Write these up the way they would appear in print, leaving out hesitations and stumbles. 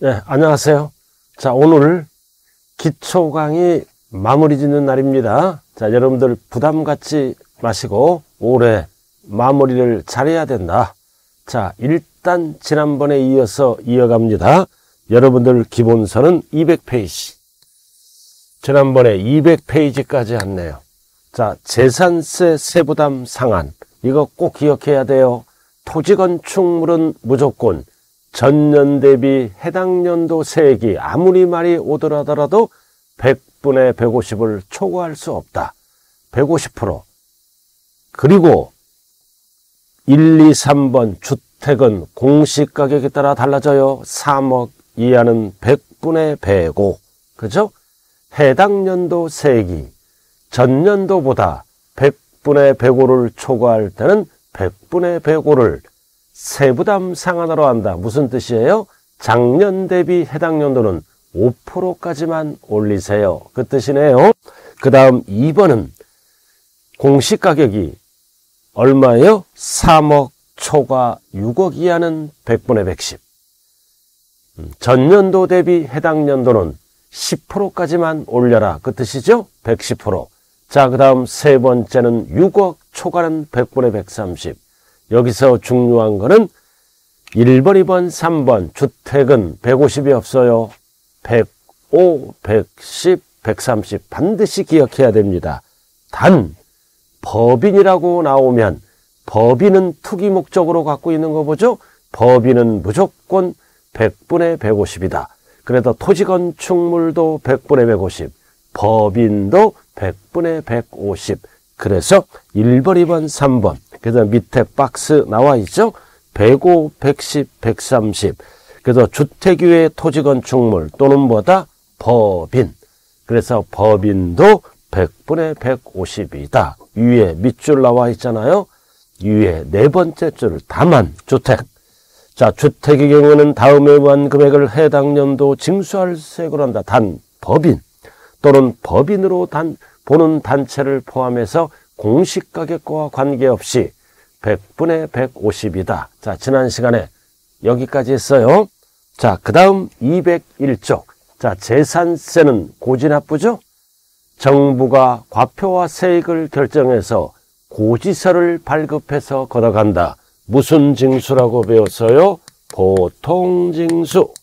네, 안녕하세요. 자, 오늘 기초 강의 마무리 짓는 날입니다. 자, 여러분들 부담 갖지 마시고 올해 마무리를 잘해야 된다. 자, 일단 지난번에 이어서 이어갑니다. 여러분들 기본서는 200페이지. 지난번에 200페이지까지 했네요. 자, 재산세 세부담 상한. 이거 꼭 기억해야 돼요. 토지 건축물은 무조건 전년 대비 해당 연도 세액이 아무리 많이 오더라도 100분의 150을 초과할 수 없다. 150%. 그리고 1, 2, 3번 주택은 공시가격에 따라 달라져요. 3억 이하는 100분의 105. 그죠? 해당 연도 세액이 전년도보다 100분의 105를 초과할 때는 100분의 105를 세부담 상한으로 한다. 무슨 뜻이에요? 작년 대비 해당 연도는 5%까지만 올리세요. 그 뜻이네요. 그 다음 2번은 공시가격이 얼마예요? 3억 초과 6억 이하는 100분의 110. 전년도 대비 해당 연도는 10%까지만 올려라. 그 뜻이죠? 110%. 자, 그 다음 세 번째는 6억 초과는 100분의 130. 여기서 중요한 거는 1번, 2번, 3번 주택은 150이 없어요. 105, 110, 130 반드시 기억해야 됩니다. 단 법인이라고 나오면 법인은 투기 목적으로 갖고 있는 거 보죠? 법인은 무조건 100분의 150이다. 그래서 토지 건축물도 100분의 150, 법인도 100분의 150. 그래서 1번, 2번, 3번. 그래서 밑에 박스 나와 있죠? 105, 110, 130. 그래서 주택 위에 토지 건축물 또는 뭐다? 법인. 그래서 법인도 100분의 150이다. 위에 밑줄 나와 있잖아요. 위에 네 번째 줄. 다만 주택. 자, 주택의 경우는 다음에 구한 금액을 해당 연도 징수할 세액으로 한다. 단 법인 또는 법인으로 보는 단체를 포함해서 공시가격과 관계없이 100분의 150이다. 자, 지난 시간에 여기까지 했어요. 자, 그 다음 201쪽. 자, 재산세는 고지납부죠? 정부가 과표와 세액을 결정해서 고지서를 발급해서 걷어간다. 무슨 징수라고 배웠어요? 보통징수.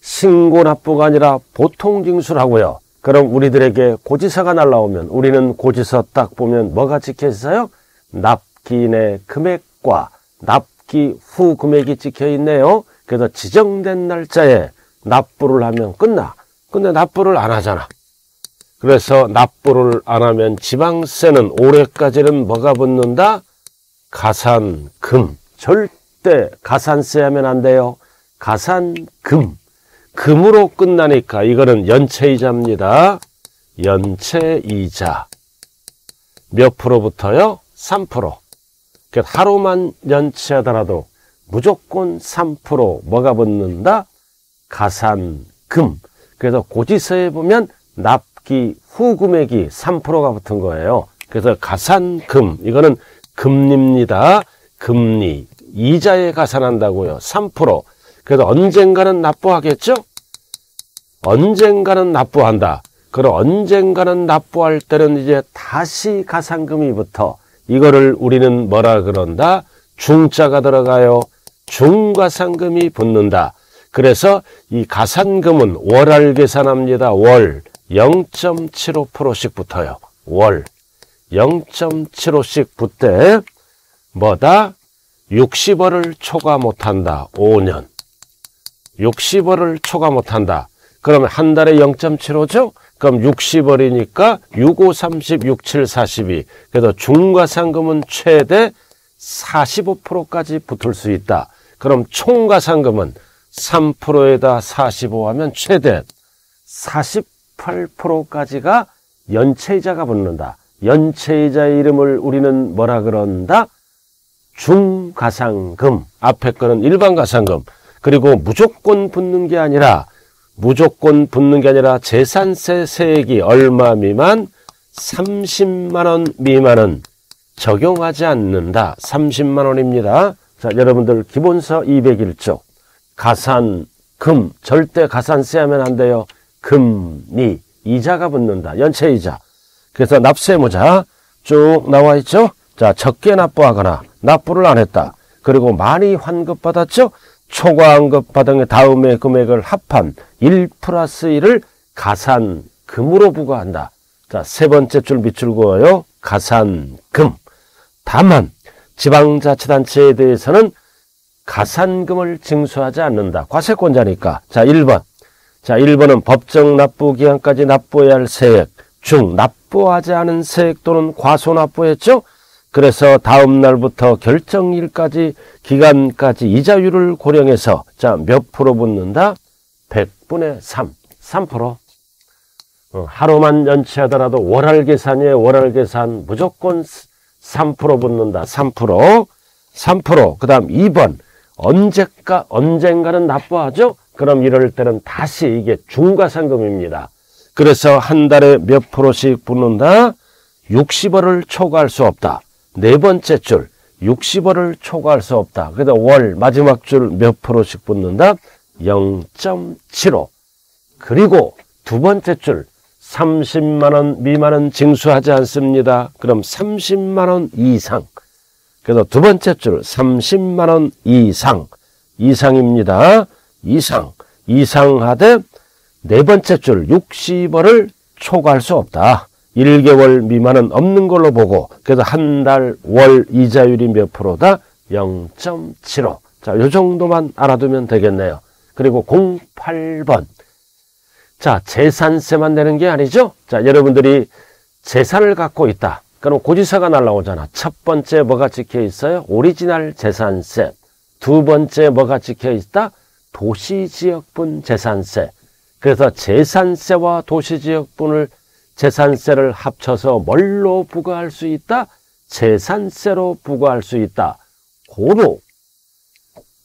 신고납부가 아니라 보통징수라고요. 그럼 우리들에게 고지서가 날라오면 우리는 고지서 딱 보면 뭐가 찍혀 있어요? 납기인의 금액과 납기 후 금액이 찍혀 있네요. 그래서 지정된 날짜에 납부를 하면 끝나. 근데 납부를 안 하잖아. 그래서 납부를 안 하면 지방세는 올해까지는 뭐가 붙는다? 가산금. 절대 가산세 하면 안 돼요. 가산금. 금으로 끝나니까 이거는 연체이자입니다. 연체이자. 몇 프로부터요? 3%. 그러니까 하루만 연체하더라도 무조건 3% 뭐가 붙는다? 가산금. 그래서 고지서에 보면 납기 후 금액이 3%가 붙은 거예요. 그래서 가산금. 이거는 금리입니다. 금리. 이자에 가산한다고요. 3%. 그래서 언젠가는 납부하겠죠? 언젠가는 납부한다. 그럼 언젠가는 납부할 때는 이제 다시 가산금이 붙어. 이거를 우리는 뭐라 그런다? 중자가 들어가요. 중가산금이 붙는다. 그래서 이 가산금은 월알 계산합니다. 월 0.75%씩 붙어요. 월 0.75씩 붙대. 뭐다? 60원을 초과 못한다. 5년. 60원을 초과 못한다. 그러면 한 달에 0.75죠? 그럼 60원이니까 6, 5, 30, 6, 7, 42. 그래서 중과상금은 최대 45%까지 붙을 수 있다. 그럼 총과상금은 3%에다 45 하면 최대 48%까지가 연체이자가 붙는다. 연체이자의 이름을 우리는 뭐라 그런다? 중가상금. 앞에 거는 일반가상금. 그리고 무조건 붙는 게 아니라 재산세 세액이 얼마 미만? 30만 원 미만은 적용하지 않는다. 30만 원입니다. 자, 여러분들 기본서 201조 가산, 금, 절대 가산세 하면 안 돼요. 금리, 이자가 붙는다. 연체이자. 그래서 납세의무자 쭉 나와 있죠. 자, 적게 납부하거나 납부를 안 했다. 그리고 많이 환급받았죠. 초과환급받은 게 다음의 금액을 합한 1+1을 가산금으로 부과한다. 자, 세 번째 줄 밑줄 그어요. 가산금. 다만 지방자치단체에 대해서는 가산금을 징수하지 않는다. 과세권자니까. 자, 1번. 자, 1번은 법정 납부 기한까지 납부해야 할 세액 중 납부하지 않은 세액 또는 과소 납부했죠. 그래서 다음 날부터 결정일까지 기간까지 이자율을 고려해서 자, 몇 프로 붙는다? 100분의 3. 3%. 하루만 연체하더라도 월할 계산이에요. 월할 계산 무조건 3% 붙는다. 3%. 3%. 그다음 2번. 언젠가는 납부하죠. 그럼 이럴 때는 다시 이게 중과상금입니다. 그래서 한 달에 몇 프로씩 붙는다? 60원을 초과할 수 없다. 네 번째 줄 60원을 초과할 수 없다. 그래서 월 마지막 줄 몇 프로씩 붙는다? 0.75. 그리고 두 번째 줄 30만원 미만은 징수하지 않습니다. 그럼 30만원 이상. 그래서 두 번째 줄 30만원 이상. 이상입니다. 이상. 이상하되 네 번째 줄 60원을 초과할 수 없다. 1개월 미만은 없는 걸로 보고, 그래서 한 달 월 이자율이 몇 프로다? 0.75. 자, 요 정도만 알아두면 되겠네요. 그리고 08번. 자, 재산세만 내는 게 아니죠? 자, 여러분들이 재산을 갖고 있다. 그럼 고지서가 날라오잖아. 첫 번째 뭐가 찍혀 있어요? 오리지널 재산세. 두 번째 뭐가 찍혀 있다? 도시지역분 재산세. 그래서 재산세와 도시지역분을 재산세를 합쳐서 뭘로 부과할 수 있다? 재산세로 부과할 수 있다. 고로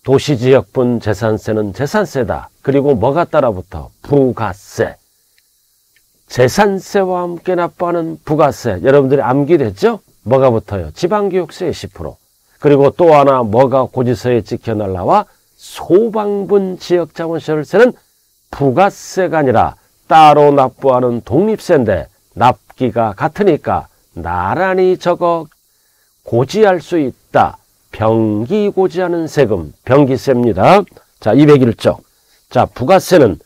도시지역분 재산세는 재산세다. 그리고 뭐가 따라붙어? 부가세. 재산세와 함께 납부하는 부가세. 여러분들이 암기됐죠? 뭐가 붙어요? 지방교육세 10%. 그리고 또 하나 뭐가 고지서에 찍혀 날라와? 소방분 지역자원시설세는 부가세가 아니라 따로 납부하는 독립세인데 납기가 같으니까 나란히 적어 고지할 수 있다. 병기 고지하는 세금, 병기세입니다. 자, 201조. 자, 부가세는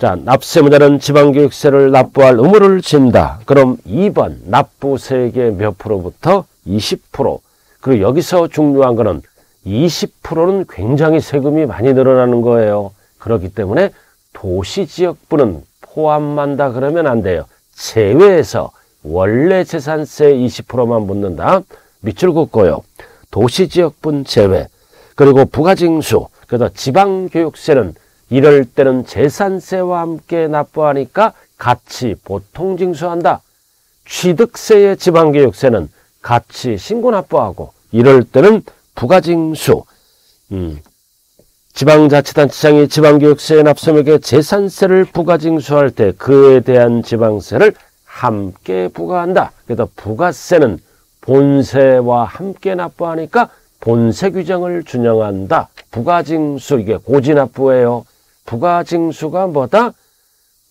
자, 납세의무자는 지방교육세를 납부할 의무를 진다. 그럼 2번 납부세액의 몇 프로부터 20%. 그리고 여기서 중요한 거는 20%는 굉장히 세금이 많이 늘어나는 거예요. 그렇기 때문에 도시지역분은 포함한다 그러면 안 돼요. 제외해서 원래 재산세 20%만 붙는다. 밑줄 긋고요. 도시지역분 제외. 그리고 부가징수. 그래서 지방교육세는 이럴 때는 재산세와 함께 납부하니까 같이 보통징수한다. 취득세의 지방교육세는 같이 신고 납부하고 이럴 때는 부가징수. 지방자치단체장이 지방교육세의 납세액에 재산세를 부가징수할 때 그에 대한 지방세를 함께 부과한다. 그래서 부가세는 본세와 함께 납부하니까 본세 규정을 준용한다. 부가징수, 이게 고지납부예요. 부가징수가 뭐다?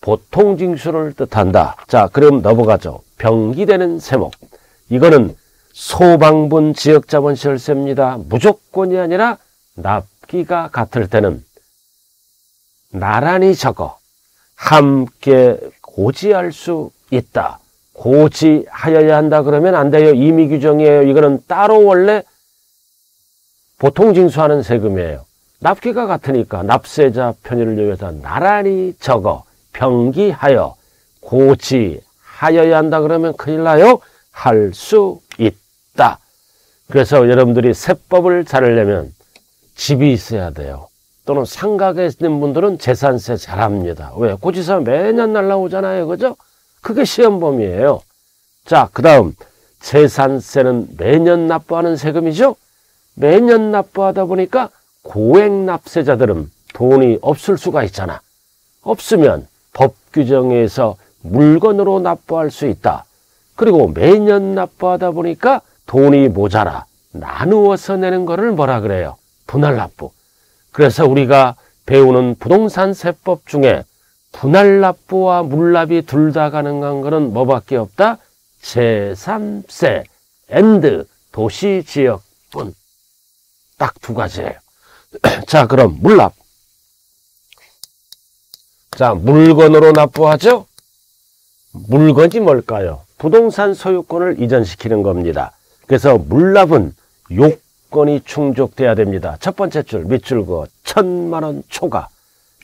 보통징수를 뜻한다. 자, 그럼 넘어가죠. 병기되는 세목. 이거는 소방분 지역자본시설세입니다. 무조건이 아니라 납기가 같을 때는 나란히 적어 함께 고지할 수 있다. 고지하여야 한다 그러면 안 돼요. 임의 규정이에요. 이거는 따로 원래 보통 징수하는 세금이에요. 납기가 같으니까 납세자 편의를 위해서 나란히 적어 병기하여 고지하여야 한다 그러면 큰일 나요. 할 수 있다. 그래서 여러분들이 세법을 잘하려면 집이 있어야 돼요. 또는 상가에 있는 분들은 재산세 잘합니다. 왜? 고지서 매년 날라오잖아요. 그죠? 그게 시험범위예요. 자, 그 다음 재산세는 매년 납부하는 세금이죠. 매년 납부하다 보니까 고액납세자들은 돈이 없을 수가 있잖아. 없으면 법 규정에서 물건으로 납부할 수 있다. 그리고 매년 납부하다 보니까 돈이 모자라. 나누어서 내는 거를 뭐라 그래요? 분할납부. 그래서 우리가 배우는 부동산 세법 중에 분할납부와 물납이 둘 다 가능한 거는 뭐밖에 없다? 제3세 and 도시지역뿐. 딱 두 가지예요. 자, 그럼 물납. 자, 물건으로 납부하죠? 물건이 뭘까요? 부동산 소유권을 이전시키는 겁니다. 그래서 물납은 요건이 충족돼야 됩니다. 첫 번째 줄, 밑줄 그어 1000만 원 초과,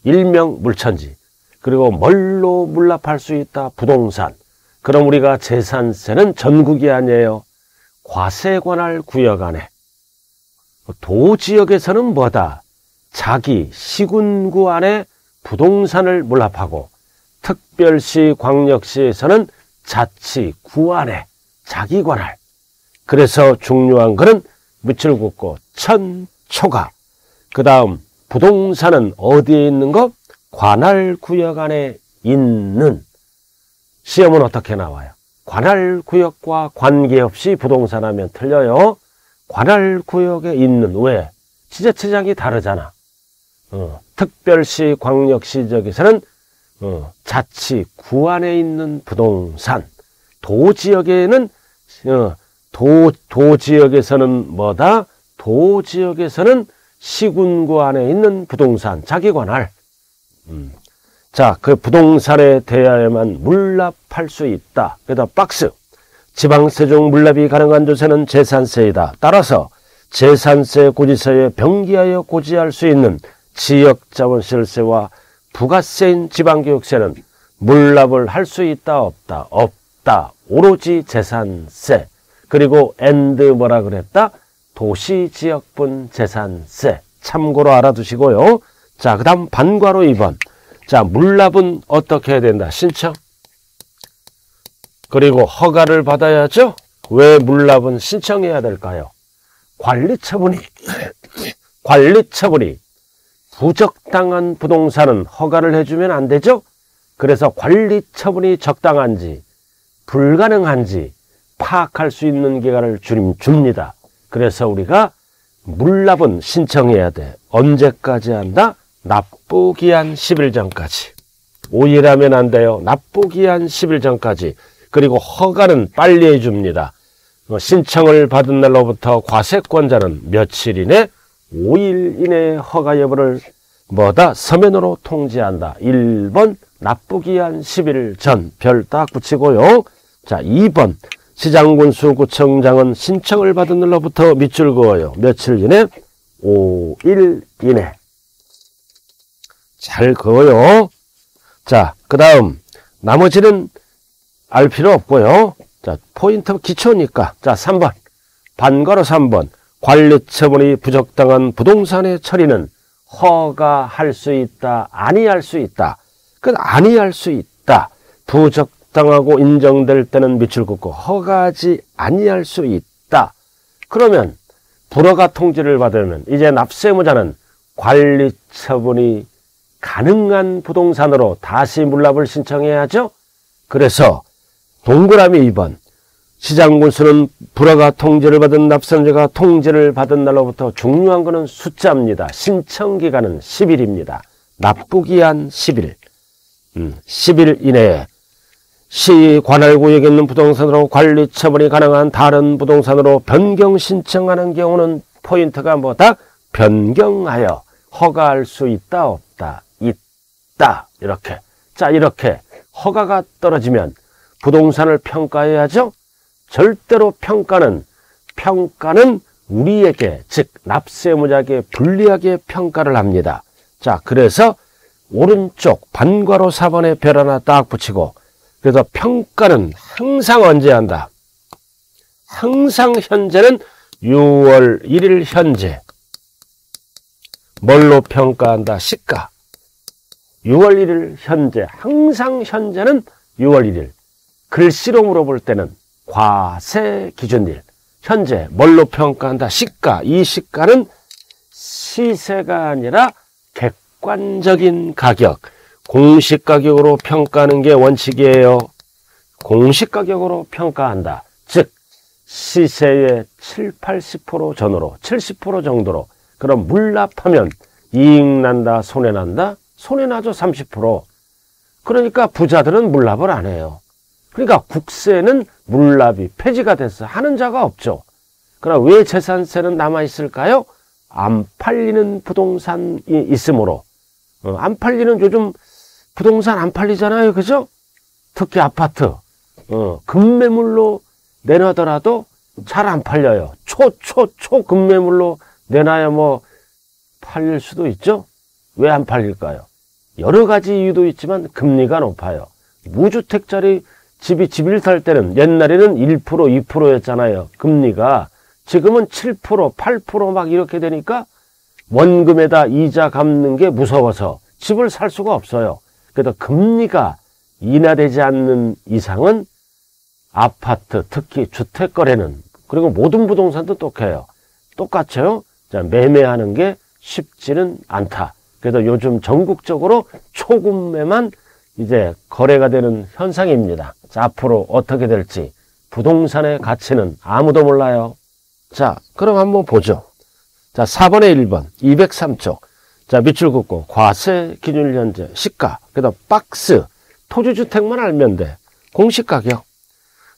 일명 물천지. 그리고 뭘로 물납할 수 있다? 부동산. 그럼 우리가 재산세는 전국이 아니에요. 과세관할 구역 안에. 도지역에서는 뭐다? 자기 시군구 안에 부동산을 물납하고, 특별시, 광역시에서는 자치구 안에 자기 관할. 그래서 중요한 거는 밑줄 긋고 1000 초과. 그 다음 부동산은 어디에 있는 거? 관할구역 안에 있는. 시험은 어떻게 나와요? 관할구역과 관계없이 부동산 하면 틀려요. 관할구역에 있는. 왜? 지자체장이 다르잖아. 특별시, 광역시 지역에서는 자치구 안에 있는 부동산. 도지역에는 도지역에서는 뭐다? 도지역에서는 시군구 안에 있는 부동산 자기 관할. 자, 그 부동산에 대하여만 물납할 수 있다. 그래서 박스. 지방세 중 물납이 가능한 조세는 재산세이다. 따라서 재산세 고지서에 병기하여 고지할 수 있는 지역자원실세와 부가세인 지방교육세는 물납을 할 수 있다, 없다? 없다. 오로지 재산세. 그리고 엔드 뭐라 그랬다? 도시지역분 재산세. 참고로 알아두시고요. 자, 그 다음 반괄호 2번. 자, 물납은 어떻게 해야 된다? 신청. 그리고 허가를 받아야죠. 왜 물납은 신청해야 될까요? 관리처분이 부적당한 부동산은 허가를 해주면 안 되죠. 그래서 관리처분이 적당한지 불가능한지 파악할 수 있는 기간을 줍니다. 그래서 우리가 물납은 신청해야 돼. 언제까지 한다? 납부기한 10일 전까지. 5일 하면 안 돼요. 납부기한 10일 전까지. 그리고 허가는 빨리 해줍니다. 신청을 받은 날로부터 과세권자는 며칠 이내, 5일 이내에 허가 여부를 뭐다? 서면으로 통지한다. 1번 납부기한 10일 전. 별 딱 붙이고요. 자, 2번 시장군수 구청장은 신청을 받은 날로부터 밑줄 그어요. 며칠 이내? 5일 이내. 잘 그어요. 자, 그 다음 나머지는 알 필요 없고요. 자, 포인트 기초니까. 자, 3번 반괄호 3번. 관리처분이 부적당한 부동산의 처리는 허가할 수 있다, 아니할 수 있다? 그건 아니할 수 있다. 부적당하고 인정될 때는 밑줄 긋고 허가하지 아니할 수 있다. 그러면 불허가 통지를 받으면 이제 납세의무자는 관리처분이 가능한 부동산으로 다시 물납을 신청해야죠. 그래서 동그라미 2번. 시장군수는 불허가 통지를 받은 납세자가 통지를 받은 날로부터 중요한 것은 숫자입니다. 신청기간은 10일입니다. 납부기한 10일. 10일 이내에 시 관할구역에 있는 부동산으로 관리처분이 가능한 다른 부동산으로 변경 신청하는 경우는 포인트가 뭐다? 변경하여 허가할 수 있다, 없다? 있다. 이렇게. 자, 이렇게 허가가 떨어지면 부동산을 평가해야죠. 절대로 평가는 우리에게, 즉 납세의무자에게 불리하게 평가를 합니다. 자, 그래서 오른쪽 반괄호 4번에 별 하나 딱 붙이고, 그래서 평가는 항상 언제 한다? 항상 현재는 6월 1일 현재. 뭘로 평가한다? 시가. 6월 1일 현재. 항상 현재는 6월 1일. 글씨로 물어볼 때는 과세 기준일. 현재 뭘로 평가한다? 시가. 이 시가는 시세가 아니라 객관적인 가격, 공시가격으로 평가하는 게 원칙이에요. 공시가격으로 평가한다. 즉 시세의 7, 80% 전후로 70% 정도로 그럼 물납하면 이익난다 손해난다? 손해나죠. 30%. 그러니까 부자들은 물납을 안 해요. 그러니까 국세는 물납이 폐지가 돼서 하는 자가 없죠. 그럼 왜 재산세는 남아있을까요? 안 팔리는 부동산이 있으므로. 안 팔리는 요즘 부동산 안 팔리잖아요. 그죠? 특히 아파트. 급매물로 내놔더라도 잘 안 팔려요. 초급매물로 내놔야 뭐 팔릴 수도 있죠? 왜 안 팔릴까요? 여러 가지 이유도 있지만 금리가 높아요. 무주택짜리 집이 집을 살 때는 옛날에는 1%, 2%였잖아요. 금리가. 지금은 7%, 8% 막 이렇게 되니까 원금에다 이자 갚는 게 무서워서 집을 살 수가 없어요. 그래서 금리가 인하되지 않는 이상은 아파트, 특히 주택 거래는, 그리고 모든 부동산도 똑같아요. 똑같아요. 자, 매매하는 게 쉽지는 않다. 그래서 요즘 전국적으로 초급매만 이제 거래가 되는 현상입니다. 자, 앞으로 어떻게 될지 부동산의 가치는 아무도 몰라요. 자, 그럼 한번 보죠. 자, 4번의 1번 203쪽. 자, 밑줄 긋고 과세 기준 현재 시가, 그다음 박스 토지주택만 알면 돼. 공시가격.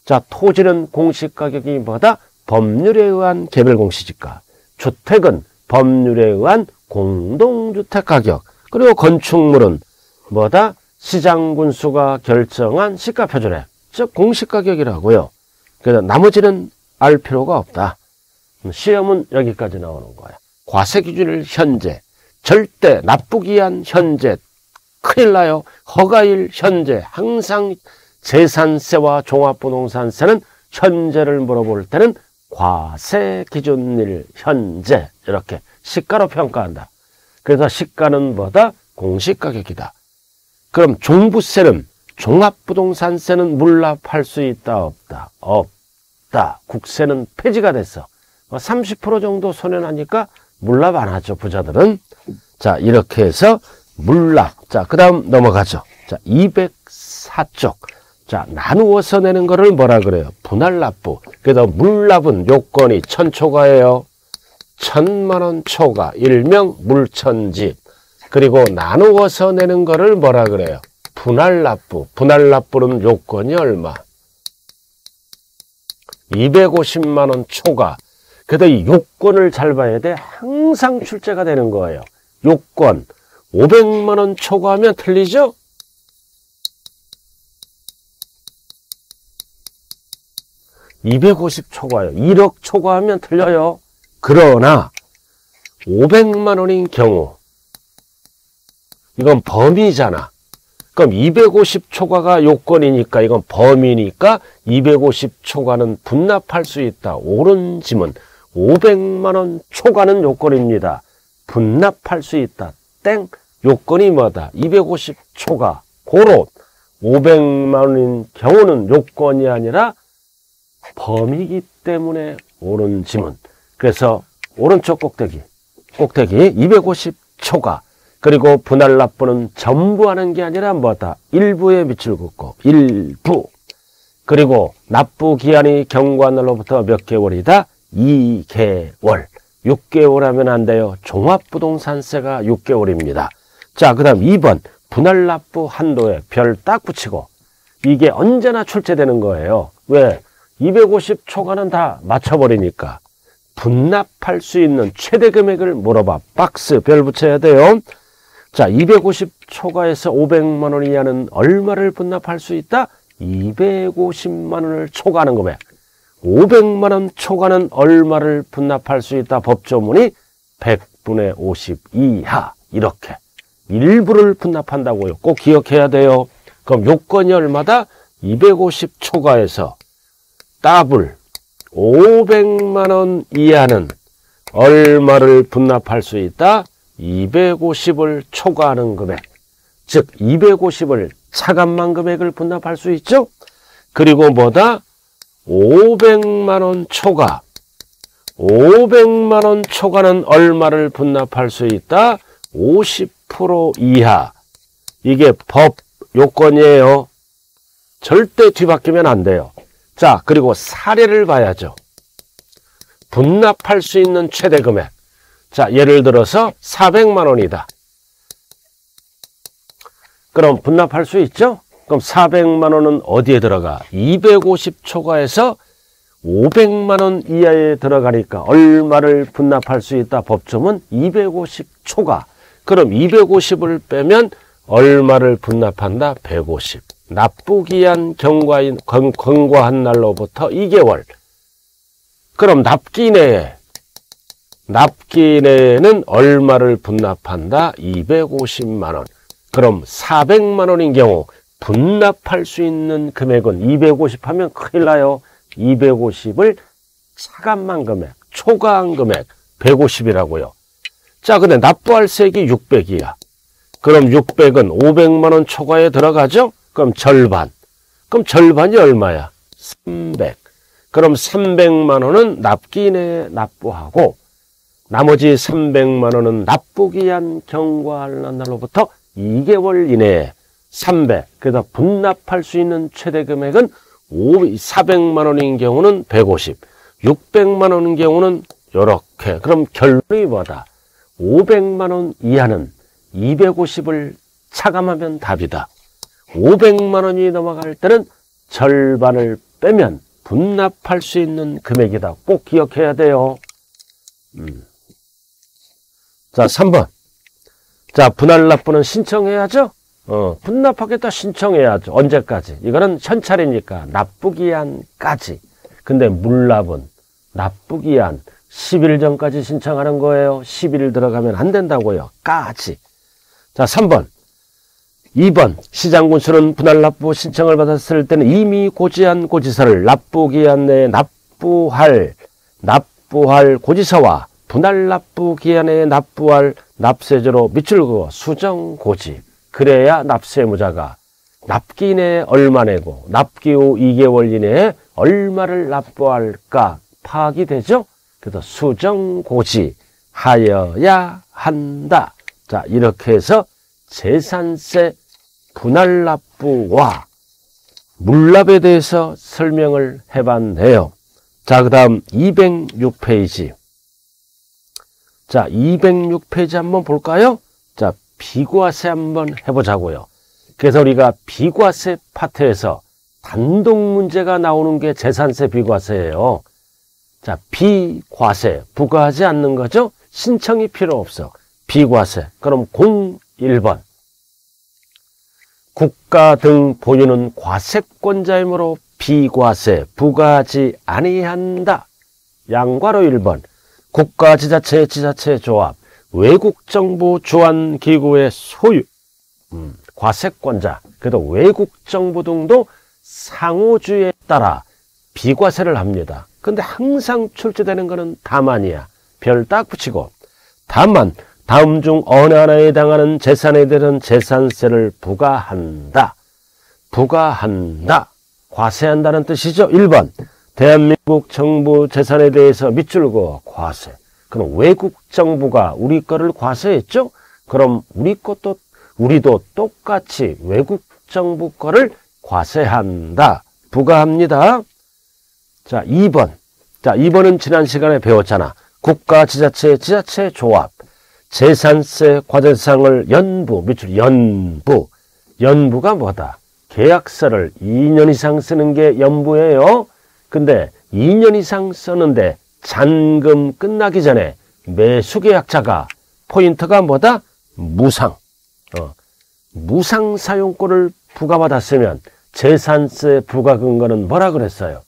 자, 토지는 공시가격이 뭐다? 법률에 의한 개별공시지가, 주택은 법률에 의한 공동주택가격, 그리고 건축물은 뭐다? 시장군수가 결정한 시가표준액, 즉 공시가격이라고요. 그래서 나머지는 알 필요가 없다. 시험은 여기까지 나오는 거야. 과세기준일 현재, 절대 납부기한 현재, 큰일 나요. 허가일 현재. 항상 재산세와 종합부동산세는 현재를 물어볼 때는 과세기준일 현재, 이렇게 시가로 평가한다. 그래서 시가는 뭐다? 공시가격이다. 그럼 종부세는, 종합부동산세는 물납할 수 있다, 없다? 없다. 국세는 폐지가 됐어. 30% 정도 손해나니까 물납 안 하죠, 부자들은. 자, 이렇게 해서 물납. 자, 그 다음 넘어가죠. 자, 204쪽. 자, 나누어서 내는 거를 뭐라 그래요? 분할납부. 그래서 물납은 요건이 1000초과예요. 1000만원 초과, 일명 물천집. 그리고 나누어서 내는 거를 뭐라 그래요? 분할납부. 분할납부는 요건이 얼마? 250만원 초과. 그래서 이 요건을 잘 봐야 돼. 항상 출제가 되는 거예요. 요건 500만원 초과하면 틀리죠? (250) 초과요. 1억 초과하면 틀려요. 그러나 500만 원인 경우 이건 범위잖아. 그럼 250 초과가 요건이니까, 이건 범위니까 250 초과는 분납할 수 있다. 옳은 지문. 500만 원 초과는 요건입니다. 분납할 수 있다. 땡. 요건이 뭐다? 250 초과. 고로 500만 원인 경우는 요건이 아니라 범위이기 때문에 옳은 지문. 그래서 오른쪽 꼭대기 250 초과. 그리고 분할 납부는 전부 하는 게 아니라 뭐다? 일부에 밑줄 긋고 일부. 그리고 납부 기한이 경과날로부터 몇 개월이다? 2개월. 6개월 하면 안 돼요. 종합부동산세가 6개월입니다. 자, 그 다음 2번 분할 납부 한도에 별 딱 붙이고, 이게 언제나 출제되는 거예요. 왜? 250 초과는 다 맞춰버리니까. 분납할 수 있는 최대 금액을 물어봐. 박스 별 붙여야 돼요. 자, 250 초과에서 500만 원 이하는 얼마를 분납할 수 있다? 250만 원을 초과하는 금액. 500만 원 초과는 얼마를 분납할 수 있다? 법조문이 100분의 50 이하. 이렇게. 일부를 분납한다고요. 꼭 기억해야 돼요. 그럼 요건이 얼마다? 250 초과에서 더블 500만 원 이하는 얼마를 분납할 수 있다? 250을 초과하는 금액. 즉 250을 차감한 금액을 분납할 수 있죠? 그리고 뭐다? 500만 원 초과. 500만 원 초과는 얼마를 분납할 수 있다? 50% 이하. 이게 법 요건이에요. 절대 뒤바뀌면 안 돼요. 자, 그리고 사례를 봐야죠. 분납할 수 있는 최대 금액. 자, 예를 들어서 400만 원이다. 그럼 분납할 수 있죠? 그럼 400만 원은 어디에 들어가? 250 초과해서 500만 원 이하에 들어가니까 얼마를 분납할 수 있다? 법정은 250 초과. 그럼 250을 빼면 얼마를 분납한다? 150. 납부기한 경과한 날로부터 2개월. 그럼 납기 내에는 얼마를 분납한다? 250만 원. 그럼 400만 원인 경우 분납할 수 있는 금액은 250 하면 큰일 나요. 250을 차감한 금액, 초과한 금액 150이라고요. 자, 근데 납부할 세액이 600이야. 그럼 600은 500만 원 초과에 들어가죠? 그럼 절반. 그럼 절반이 얼마야? 300. 그럼 300만 원은 납기 내에 납부하고 나머지 300만 원은 납부기한 경과한 날로부터 2개월 이내에 300. 그래서 분납할 수 있는 최대 금액은 400만 원인 경우는 150, 600만 원인 경우는 이렇게. 그럼 결론이 뭐다? 500만 원 이하는 250을 차감하면 답이다. 500만 원이 넘어갈 때는 절반을 빼면 분납할 수 있는 금액이다. 꼭 기억해야 돼요. 자, 3번. 자, 분할 납부는 신청해야죠? 분납하겠다 신청해야죠. 언제까지? 이거는 현찰이니까 납부기한까지. 근데 물납은 납부기한 10일 전까지 신청하는 거예요. 10일 들어가면 안 된다고요. 까지. 자, 3번. 2번. 시장군수는 분할 납부 신청을 받았을 때는 이미 고지한 고지서를 납부기한 내에 납부할 고지서와 분할 납부기한 내에 납부할 납세자로 밑줄 그어 수정 고지. 그래야 납세의무자가 납기 내에 얼마 내고 납기 후 2개월 이내에 얼마를 납부할까 파악이 되죠. 그래서 수정고지 하여야 한다. 자, 이렇게 해서 재산세 분할납부와 물납에 대해서 설명을 해봤네요. 자, 그 다음 206페이지. 자, 206페이지 한번 볼까요? 자, 비과세 한번 해보자고요. 그래서 우리가 비과세 파트에서 단독 문제가 나오는 게 재산세 비과세예요. 자, 비과세, 부과하지 않는 거죠? 신청이 필요 없어. 비과세, 그럼 01번. 국가 등 보유는 과세권자이므로 비과세, 부과하지 아니한다. 양괄호 1번. 국가 지자체, 지자체 조합. 외국 정부 주한기구의 소유, 과세권자, 그래도 외국 정부 등도 상호주의에 따라 비과세를 합니다. 근데 항상 출제되는 거는 다만이야. 별 딱 붙이고. 다만, 다음 중 어느 하나에 해당하는 재산에 대한 재산세를 부과한다. 부과한다. 과세한다는 뜻이죠. 1번. 대한민국 정부 재산에 대해서 밑줄 그어 과세. 그럼 외국 정부가 우리 거를 과세했죠? 그럼 우리도 똑같이 외국 정부 거를 과세한다. 부과합니다. 자, 2번. 자, 2번은 지난 시간에 배웠잖아. 국가, 지자체, 지자체 조합. 재산세, 과세상을 연부. 연부가 뭐다? 계약서를 2년 이상 쓰는 게 연부예요. 근데 2년 이상 쓰는데 잔금 끝나기 전에 매수계약자가 포인트가 뭐다? 무상. 무상 사용권을 부과받았으면 재산세 부과근거는 뭐라 그랬어요?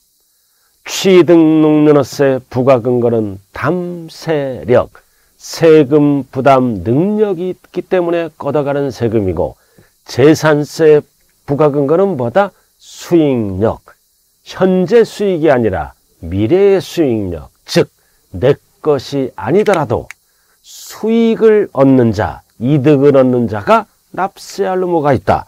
취득능력세 부과근거는 담세력, 세금 부담 능력이 있기 때문에 걷어가는 세금이고 재산세 부과근거는 뭐다? 수익력, 현재 수익이 아니라 미래의 수익력, 즉 내 것이 아니더라도 수익을 얻는 자, 이득을 얻는 자가 납세할 의무가 있다.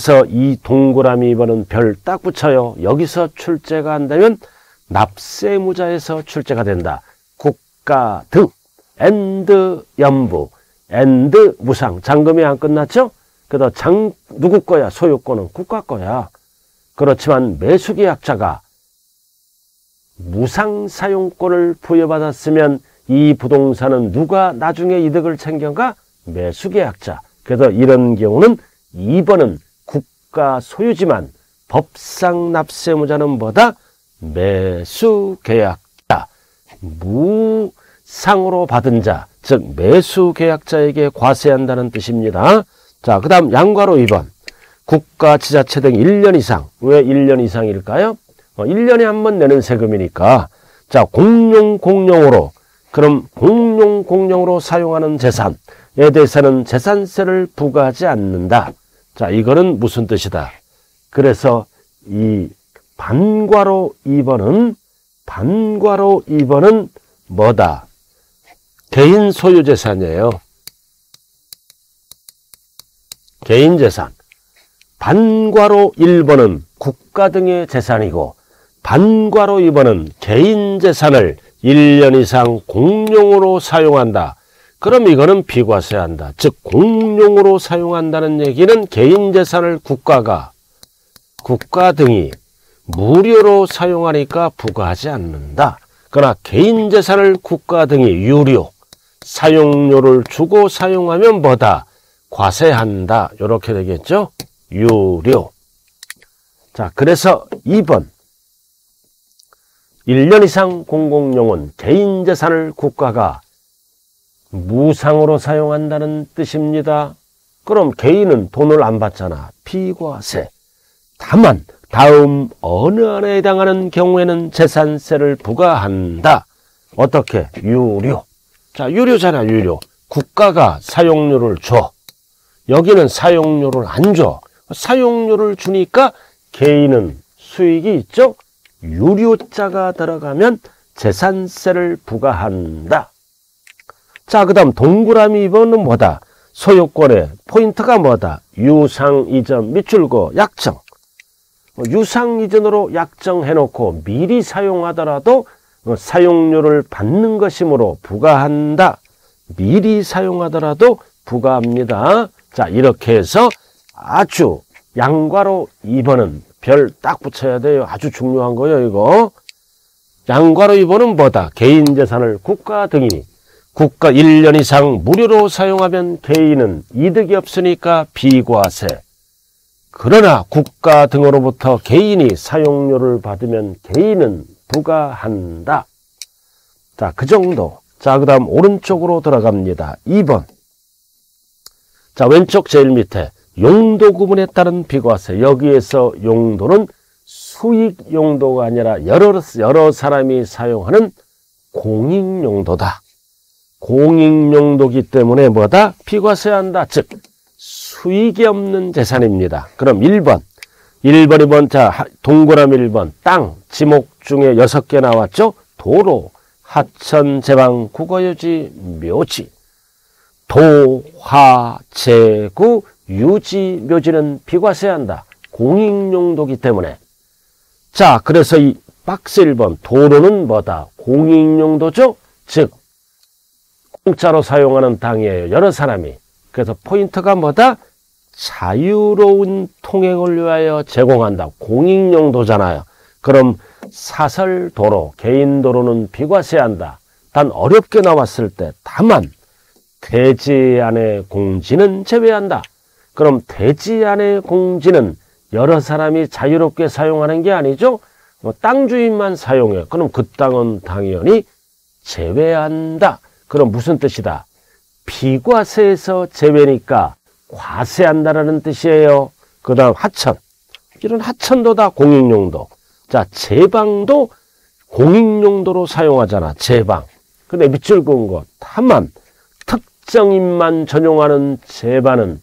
그래서 이 동그라미 2번은 별 딱 붙여요. 여기서 출제가 한다면 납세의무자에서 출제가 된다. 국가 등, and 연부, and 무상. 잔금이 안 끝났죠? 그래서 누구 거야? 소유권은 국가 거야. 그렇지만 매수계약자가 무상 사용권을 부여받았으면 이 부동산은 누가 나중에 이득을 챙겨가? 매수계약자. 그래서 이런 경우는 2번은 국가 소유지만 법상 납세의무자는 뭐다? 매수계약자. 무상으로 받은 자, 즉 매수계약자에게 과세한다는 뜻입니다. 자, 그 다음 양과로 2번. 국가, 지자체 등 1년 이상. 왜 1년 이상일까요? 1년에 한 번 내는 세금이니까. 자, 공용공용으로. 그럼 공용공용으로 사용하는 재산에 대해서는 재산세를 부과하지 않는다. 자, 이거는 무슨 뜻이다? 그래서 이 반과로 2번은 뭐다? 개인 소유재산이에요. 개인재산. 반과로 1번은 국가 등의 재산이고, 반과로 2번은 개인재산을 1년 이상 공용으로 사용한다. 그럼 이거는 비과세한다. 즉 공용으로 사용한다는 얘기는 개인재산을 국가 등이 무료로 사용하니까 부과하지 않는다. 그러나 개인재산을 국가 등이 유료, 사용료를 주고 사용하면 뭐다? 과세한다. 이렇게 되겠죠? 유료. 자, 그래서 2번 1년 이상 공공용은 개인재산을 국가가 무상으로 사용한다는 뜻입니다. 그럼 개인은 돈을 안 받잖아. 비과세. 다만 다음 어느 안에 해당하는 경우에는 재산세를 부과한다. 어떻게? 유료. 자, 유료잖아. 유료. 국가가 사용료를 줘. 여기는 사용료를 안 줘. 사용료를 주니까 개인은 수익이 있죠? 유료자가 들어가면 재산세를 부과한다. 자, 그 다음 동그라미 2번은 뭐다? 소유권의 포인트가 뭐다? 유상이전, 밑줄고, 약정. 유상이전으로 약정해놓고 미리 사용하더라도 사용료를 받는 것이므로 부과한다. 미리 사용하더라도 부과합니다. 자, 이렇게 해서 아주 양과로 2번은 별 딱 붙여야 돼요. 아주 중요한 거예요, 이거. 양과로 2번은 뭐다? 개인재산을 국가 등이 국가 1년 이상 무료로 사용하면 개인은 이득이 없으니까 비과세. 그러나 국가 등으로부터 개인이 사용료를 받으면 개인은 부과한다. 자, 그 정도. 자, 그 다음 오른쪽으로 들어갑니다. 2번. 자, 왼쪽 제일 밑에 용도 구분에 따른 비과세. 여기에서 용도는 수익 용도가 아니라 여러 사람이 사용하는 공익 용도다. 공익 용도기 때문에 뭐다? 비과세한다. 즉 수익이 없는 재산입니다. 그럼 1번 2번. 자, 동그라미 1번 땅 지목 중에 6개 나왔죠? 도로, 하천, 제방, 국어유지, 묘지. 도, 화, 제구, 유지, 묘지는 비과세한다. 공익용도기 때문에. 자, 그래서 이 박스 1번 도로는 뭐다? 공익용도죠? 즉 공짜로 사용하는 땅이에요. 여러 사람이. 그래서 포인트가 뭐다? 자유로운 통행을 위하여 제공한다. 공익용도잖아요. 그럼 사설도로, 개인도로는 비과세한다. 단 어렵게 나왔을 때 다만 대지 안의 공지는 제외한다. 그럼 대지 안의 공지는 여러 사람이 자유롭게 사용하는 게 아니죠? 땅 주인만 사용해. 그럼 그 땅은 당연히 제외한다. 그럼 무슨 뜻이다? 비과세에서 제외니까 과세한다라는 뜻이에요. 그 다음 하천. 이런 하천도 다 공익용도. 자, 제방도 공익용도로 사용하잖아. 제방. 근데 밑줄 그은 거. 다만 특정인만 전용하는 제방은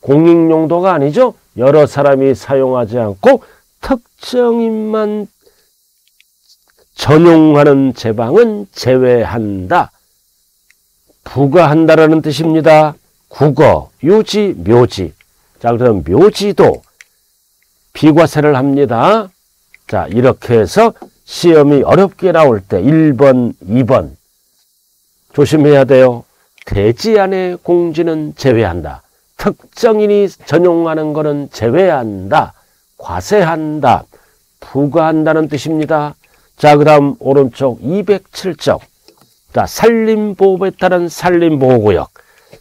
공익용도가 아니죠. 여러 사람이 사용하지 않고 특정인만 전용하는 제방은 제외한다. 부과한다라는 뜻입니다. 국어, 유지, 묘지. 자, 그럼 묘지도 비과세를 합니다. 자, 이렇게 해서 시험이 어렵게 나올 때 1번, 2번 조심해야 돼요. 대지 안의 공지는 제외한다. 특정인이 전용하는 거는 제외한다. 과세한다. 부과한다는 뜻입니다. 자, 그 다음 오른쪽 207쪽. 자, 산림보호법에 따른 산림보호구역.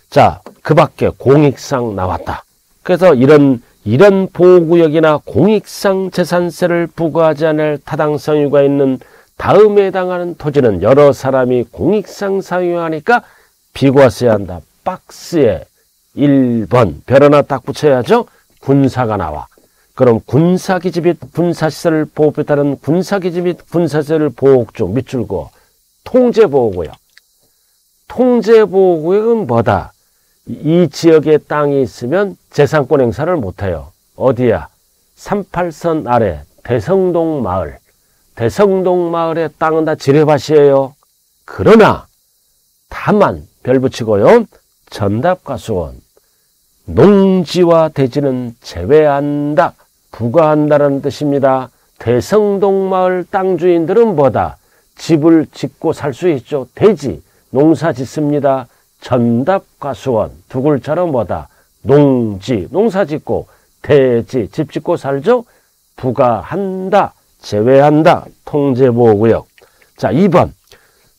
자, 그 밖에 공익상 나왔다. 그래서 이런 보호구역이나 공익상 재산세를 부과하지 않을 타당성 이유가 있는 다음에 해당하는 토지는 여러 사람이 공익상 사용하니까 비고가 써야 한다. 박스에 1번 별 하나 딱 붙여야죠. 군사가 나와. 그럼 군사기지 및 군사시설을 보호에 따른 군사기지 및 군사시설을 보호구역 밑줄 그어 통제보호구역. 통제보호구역은 뭐다? 이 지역에 땅이 있으면 재산권 행사를 못해요. 어디야? 38선 아래 대성동 마을. 대성동 마을의 땅은 다 지뢰밭이에요. 그러나 다만 별 붙이고요. 전답과 수원, 농지와 대지는 제외한다, 부과한다라는 뜻입니다. 대성동 마을 땅 주인들은 뭐다? 집을 짓고 살 수 있죠. 대지, 농사 짓습니다. 전답과 수원, 두 글자로 뭐다? 농지, 농사 짓고, 대지, 집 짓고 살죠. 부과한다, 제외한다, 통제보호구역. 자, 2번.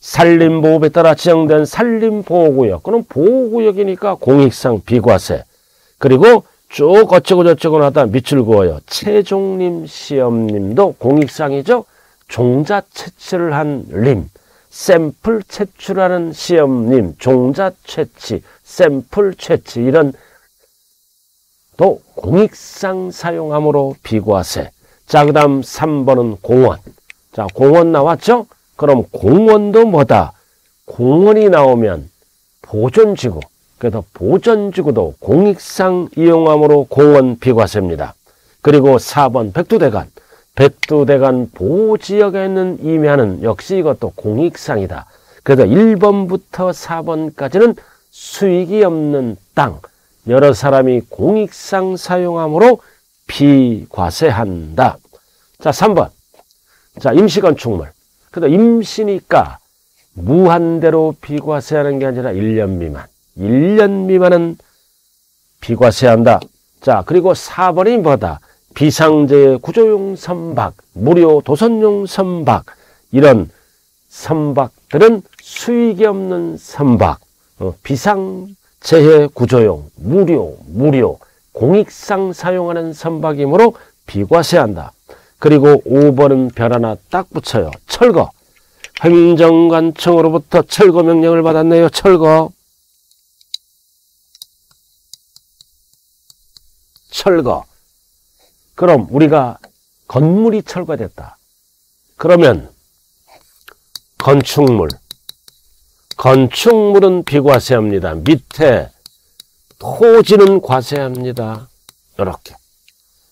산림보호법에 따라 지정된 산림보호구역. 그럼 보호구역이니까 공익상 비과세. 그리고 쭉 어쩌고저쩌고 하다 밑줄 그어요. 최종림 시험림도 공익상이죠. 종자 채취를 한 림. 샘플 채취라는 시험림. 종자 채취, 샘플 채취 이런 또 공익상 사용함으로 비과세. 자, 그 다음 3번은 공원. 자, 공원 나왔죠? 그럼 공원도 뭐다? 공원이 나오면 보존지구. 그래서 보존지구도 공익상 이용함으로 공원 비과세입니다. 그리고 4번 백두대간. 백두대간 보호지역에 있는 임야는 역시 이것도 공익상이다. 그래서 1번부터 4번까지는 수익이 없는 땅. 여러 사람이 공익상 사용함으로 비과세한다. 자, 3번. 자, 임시건축물. 그래서 임시니까 무한대로 비과세하는 게 아니라 1년 미만. 1년 미만은 비과세한다. 자, 그리고 4번이 뭐다? 비상재해 구조용 선박, 무료 도선용 선박. 이런 선박들은 수익이 없는 선박. 비상재해 구조용, 무료, 공익상 사용하는 선박이므로 비과세한다. 그리고 5번은 별 하나 딱 붙여요. 철거. 행정관청으로부터 철거 명령을 받았네요. 철거. 그럼 우리가 건물이 철거됐다. 그러면 건축물. 건축물은 비과세합니다. 밑에 토지는 과세합니다. 이렇게.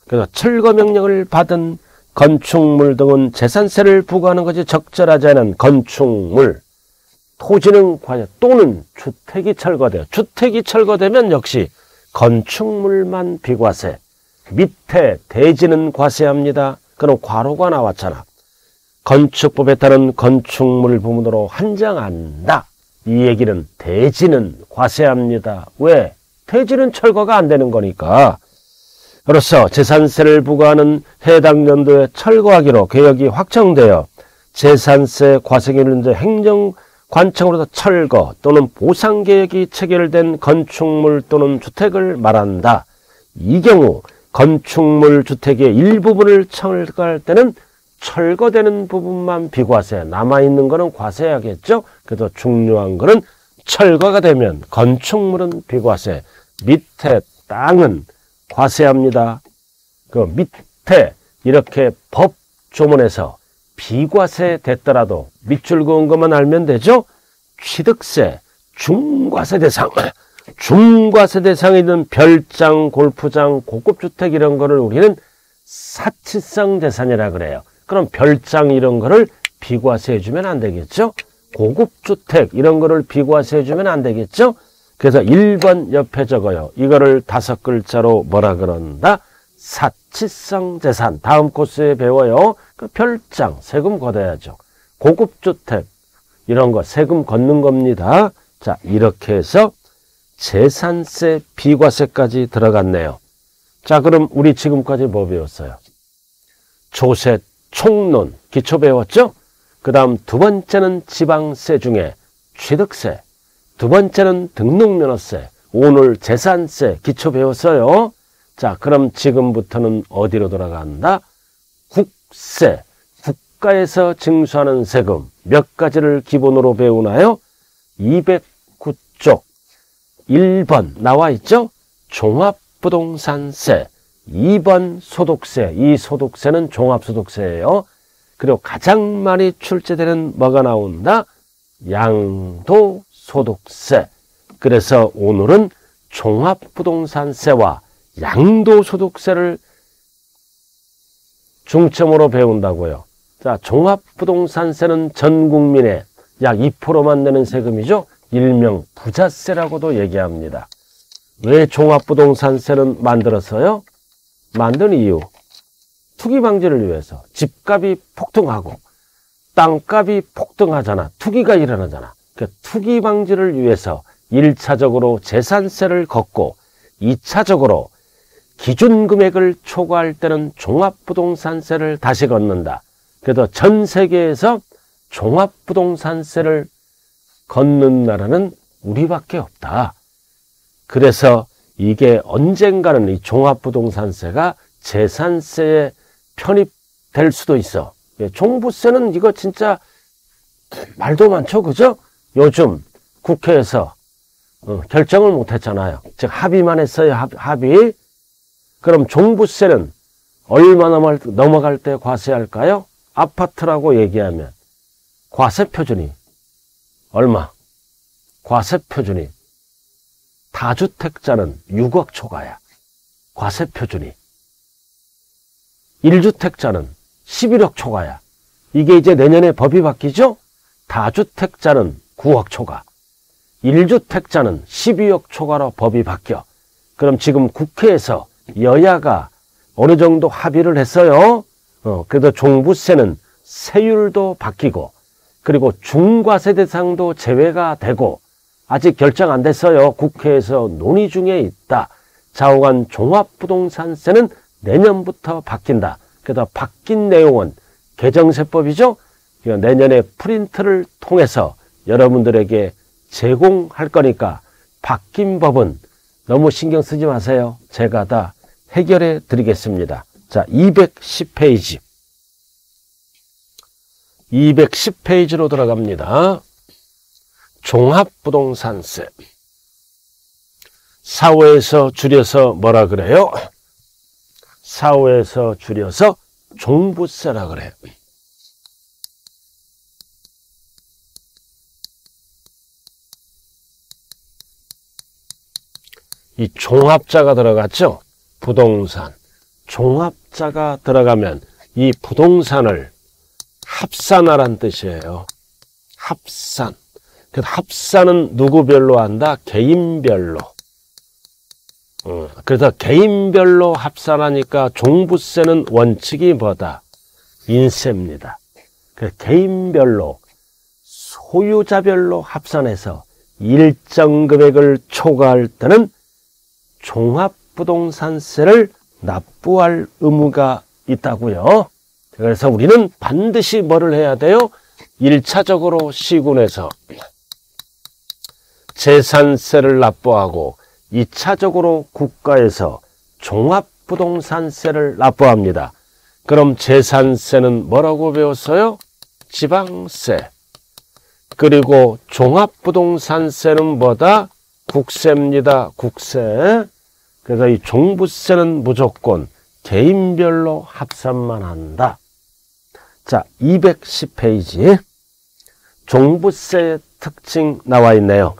그래서 철거 명령을 받은 건축물 등은 재산세를 부과하는 것이 적절하지 않은 건축물, 토지는 과세 또는 주택이 철거돼요. 주택이 철거되면 역시 건축물만 비과세, 밑에 대지는 과세합니다. 그럼 괄호가 나왔잖아. 건축법에 따른 건축물 부문으로 한정한다. 이 얘기는 대지는 과세합니다. 왜? 대지는 철거가 안 되는 거니까. 그로써 재산세를 부과하는 해당 연도에 철거하기로 개혁이 확정되어 재산세 과세기를 이제 행정관청으로서 철거 또는 보상계획이 체결된 건축물 또는 주택을 말한다. 이 경우 건축물 주택의 일부분을 철거할 때는 철거되는 부분만 비과세, 남아있는 거는 과세하겠죠. 그래서 중요한 거는 철거가 되면 건축물은 비과세, 밑에 땅은 과세합니다. 그 밑에 이렇게 법 조문에서 비과세 됐더라도 밑줄 그은 것만 알면 되죠. 취득세, 중과세 대상, 중과세 대상에 있는 별장, 골프장, 고급주택 이런 거를 우리는 사치성 재산이라 그래요. 그럼 별장 이런 거를 비과세해 주면 안 되겠죠. 고급주택 이런 거를 비과세해 주면 안 되겠죠. 그래서 1번 옆에 적어요. 이거를 5글자로 뭐라 그런다? 사치성 재산. 다음 코스에 배워요. 그 별장, 세금 걷어야죠. 고급주택, 이런 거 세금 걷는 겁니다. 자, 이렇게 해서 재산세, 비과세까지 들어갔네요. 자, 그럼 우리 지금까지 뭐 배웠어요? 조세, 총론 기초 배웠죠? 그 다음 두 번째는 지방세 중에 취득세, 두 번째는 등록면허세, 오늘 재산세 기초 배웠어요. 자, 그럼 지금부터는 어디로 돌아간다? 국세, 국가에서 징수하는 세금 몇 가지를 기본으로 배우나요? 209쪽 1번 나와 있죠? 종합부동산세, 2번 소득세, 이 소득세는 종합소득세예요. 그리고 가장 많이 출제되는 뭐가 나온다? 양도소득세. 그래서 오늘은 종합부동산세와 양도소득세를 중점으로 배운다고요. 자, 종합부동산세는 전 국민의 약 2%만 내는 세금이죠. 일명 부자세라고도 얘기합니다. 왜 종합부동산세는 만들었어요? 만든 이유, 투기 방지를 위해서. 집값이 폭등하고 땅값이 폭등하잖아. 투기가 일어나잖아. 그러니까 투기 방지를 위해서 1차적으로 재산세를 걷고 2차적으로 기준금액을 초과할 때는 종합부동산세를 다시 걷는다. 그래서 전 세계에서 종합부동산세를 걷는 나라는 우리밖에 없다. 그래서 이게 언젠가는 이 종합부동산세가 재산세에 편입될 수도 있어. 종부세는 이거 진짜 말도 많죠, 그죠? 요즘 국회에서 결정을 못 했잖아요. 즉 합의만 했어요, 합의. 그럼 종부세는 얼마 넘어갈 때 과세할까요? 아파트라고 얘기하면 과세표준이 얼마? 과세표준이, 다주택자는 6억 초과야. 과세표준이 1주택자는 11억 초과야. 이게 이제 내년에 법이 바뀌죠? 다주택자는 9억 초과, 1주택자는 12억 초과로 법이 바뀌어. 그럼 지금 국회에서 여야가 어느 정도 합의를 했어요. 그래서 종부세는 세율도 바뀌고 그리고 중과세 대상도 제외가 되고 아직 결정 안 됐어요. 국회에서 논의 중에 있다. 좌우간 종합부동산세는 내년부터 바뀐다. 그래서 바뀐 내용은 개정세법이죠. 그러니까 내년에 프린트를 통해서 여러분들에게 제공할 거니까 바뀐 법은 너무 신경 쓰지 마세요. 제가 다 해결해 드리겠습니다. 자, 210페이지. 210페이지로 들어갑니다. 종합부동산세. 사후에서 줄여서 뭐라 그래요? 사후에서 줄여서 종부세라 그래요. 이 종합자가 들어갔죠? 부동산. 종합자가 들어가면 이 부동산을 합산하란 뜻이에요. 합산. 그 합산은 누구별로 한다? 개인별로. 그래서 개인별로 합산하니까 종부세는 원칙이 뭐다? 인세입니다. 그래서 개인별로, 소유자별로 합산해서 일정 금액을 초과할 때는 종합부동산세를 납부할 의무가 있다고요. 그래서 우리는 반드시 뭐를 해야 돼요? 1차적으로 시군에서 재산세를 납부하고 2차적으로 국가에서 종합부동산세를 납부합니다. 그럼 재산세는 뭐라고 배웠어요? 지방세. 그리고 종합부동산세는 뭐다? 국세입니다. 국세. 그래서 이 종부세는 무조건 개인별로 합산만 한다. 자, 210페이지. 종부세의 특징 나와 있네요.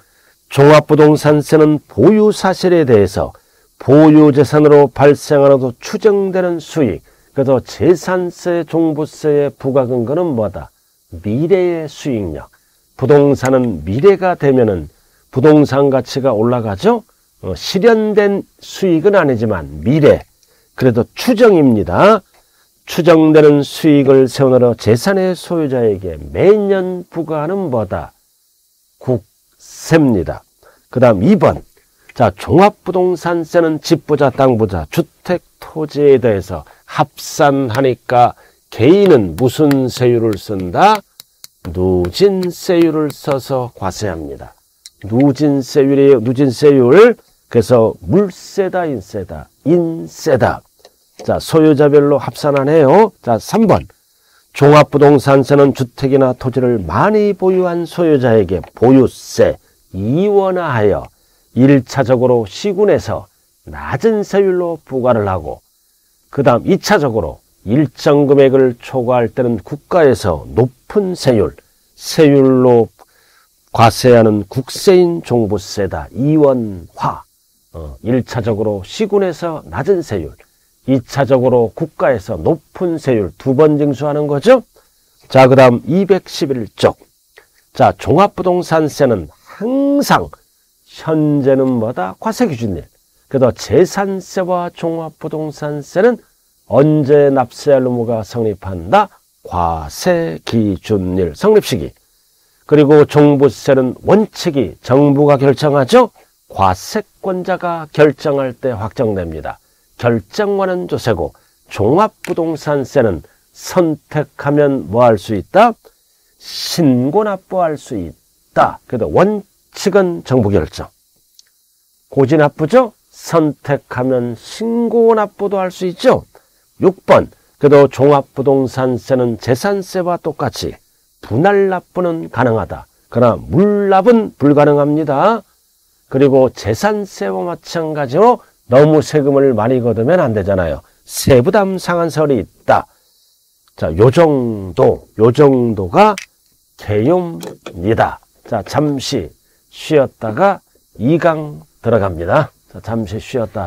종합부동산세는 보유사실에 대해서 보유재산으로 발생하는 추정되는 수익. 그래서 재산세, 종부세의 부과근거는 뭐다? 미래의 수익력. 부동산은 미래가 되면은 부동산 가치가 올라가죠. 실현된 수익은 아니지만 미래, 그래도 추정입니다. 추정되는 수익을 세우느라 재산의 소유자에게 매년 부과하는 뭐다? 국세입니다. 그 다음 2번. 자, 종합부동산세는 집부자, 땅부자, 주택, 토지에 대해서 합산하니까 개인은 무슨 세율을 쓴다? 누진세율을 써서 과세합니다. 누진세율이에요. 누진세율. 그래서 물세다, 인세다. 인세다. 자, 소유자별로 합산하네요. 자, 3번. 종합부동산세는 주택이나 토지를 많이 보유한 소유자에게 보유세 이원화하여 1차적으로 시군에서 낮은 세율로 부과를 하고, 그 다음 2차적으로 일정 금액을 초과할 때는 국가에서 높은 세율로 과세하는 국세인 종부세다. 이원화. 1차적으로 시군에서 낮은 세율, 2차적으로 국가에서 높은 세율, 두 번 징수하는 거죠. 자, 그 다음 211쪽. 자, 종합부동산세는 항상 현재는 뭐다? 과세기준일. 그래서 재산세와 종합부동산세는 언제 납세할 의무가 성립한다? 과세기준일. 성립시기. 그리고 종부세는 원칙이 정부가 결정하죠. 과세권자가 결정할 때 확정됩니다. 결정권은 조세고, 종합부동산세는 선택하면 뭐 할 수 있다? 신고 납부할 수 있다. 그래도 원칙은 정부 결정. 고지 납부죠? 선택하면 신고 납부도 할 수 있죠? 6번. 그래도 종합부동산세는 재산세와 똑같이 분할 납부는 가능하다. 그러나 물납은 불가능합니다. 그리고 재산세와 마찬가지로 너무 세금을 많이 거두면 안 되잖아요. 세부담 상한설이 있다. 자, 요 정도가 개요입니다. 자, 잠시 쉬었다가 2강 들어갑니다. 자, 잠시 쉬었다.